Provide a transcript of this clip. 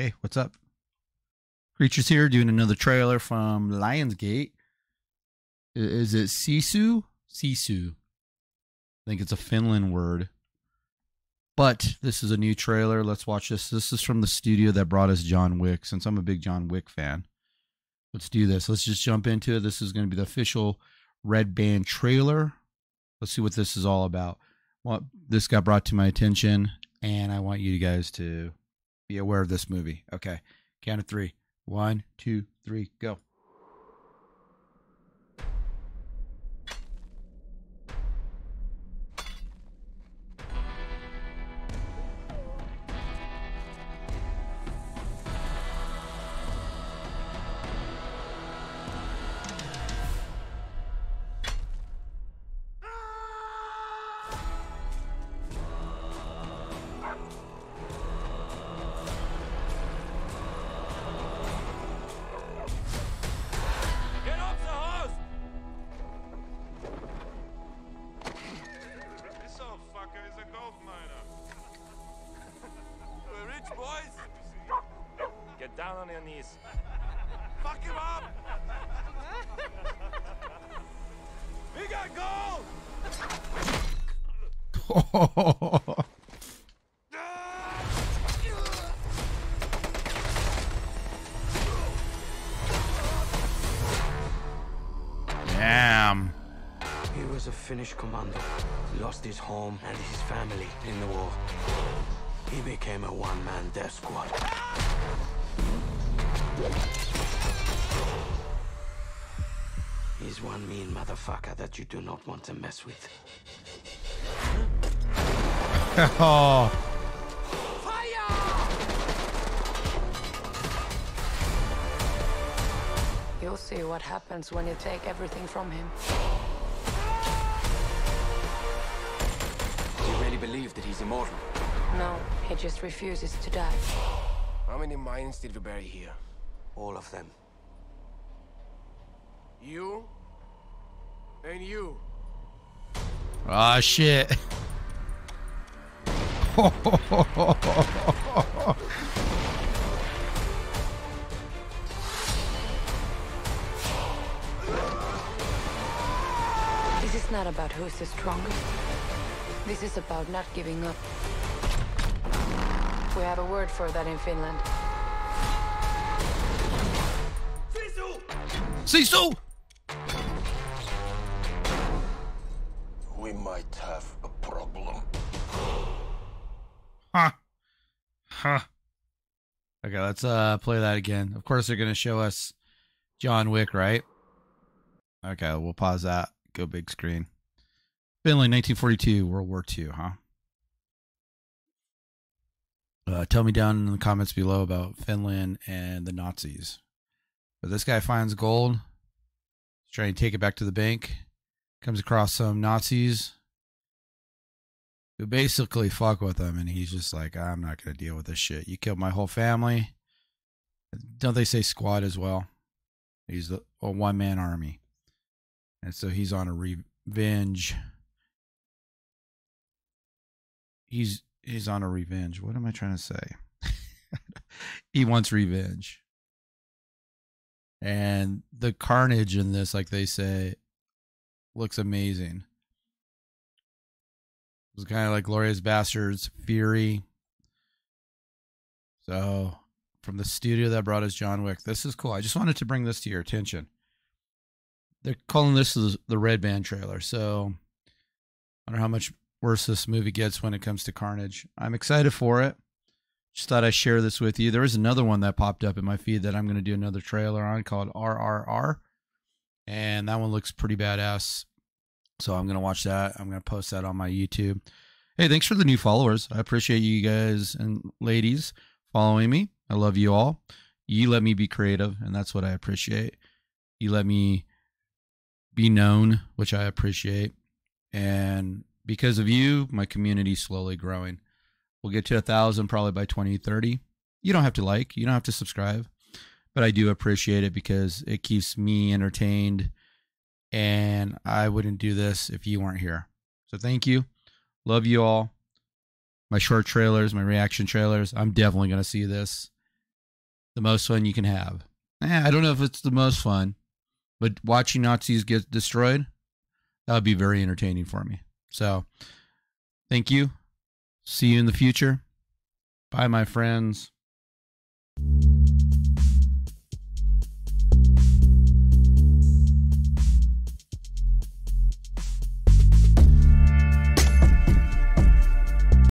Hey, what's up? Creatures here doing another trailer from Lionsgate. Is it Sisu? Sisu. I think it's a Finland word. But this is a new trailer. Let's watch this. This is from the studio that brought us John Wick. Since I'm a big John Wick fan, let's do this. Let's just jump into it. This is going to be the official Red Band trailer. Let's see what this is all about. Well, this got brought to my attention, and I want you guys to be aware of this movie. Okay, count of three. 1, 2, 3, go. Boys, get down on your knees. Fuck him up. We got gold. Damn. He was a Finnish commando. He lost his home and his family in the war. He became a one-man death squad. He's one mean motherfucker that you do not want to mess with. Oh. Fire! You'll see what happens when you take everything from him. Do you really believe that he's immortal? No, he just refuses to die. How many mines did we bury here? All of them. You? And you? Ah, oh, shit. This is not about who's the strongest. This is about not giving up. We have a word for that in Finland. Sisu! Sisu! We might have a problem. Huh. Huh. Okay, let's play that again. Of course, they're going to show us John Wick, right? Okay, we'll pause that. Go big screen. Finland, 1942, World War II, huh? Tell me down in the comments below about Finland and the Nazis. But this guy finds gold, he's trying to take it back to the bank, comes across some Nazis who basically fuck with him, and he's just like, I'm not going to deal with this shit. You killed my whole family. Don't they say squad as well? He's a one-man army. And so he's on a revenge. He's on a revenge. What am I trying to say? He wants revenge. And the carnage in this, like they say, looks amazing. It was kind of like Inglourious Basterds, Fury. So, from the studio that brought us John Wick, this is cool. I just wanted to bring this to your attention. They're calling this the Red Band trailer. So, I don't know how much worse this movie gets when it comes to carnage. I'm excited for it. Just thought I'd share this with you. There is another one that popped up in my feed that I'm going to do another trailer on called RRR. And that one looks pretty badass. So I'm going to watch that. I'm going to post that on my YouTube. Hey, thanks for the new followers. I appreciate you guys and ladies following me. I love you all. You let me be creative, and that's what I appreciate. You let me be known, which I appreciate. And because of you, my community's slowly growing. We'll get to 1,000 probably by 2030. You don't have to like, you don't have to subscribe, but I do appreciate it because it keeps me entertained, and I wouldn't do this if you weren't here. So thank you. Love you all. My short trailers, my reaction trailers. I'm definitely going to see this. the most fun you can have. I don't know if it's the most fun, but watching Nazis get destroyed, that would be very entertaining for me. So thank you. See you in the future. Bye, my friends.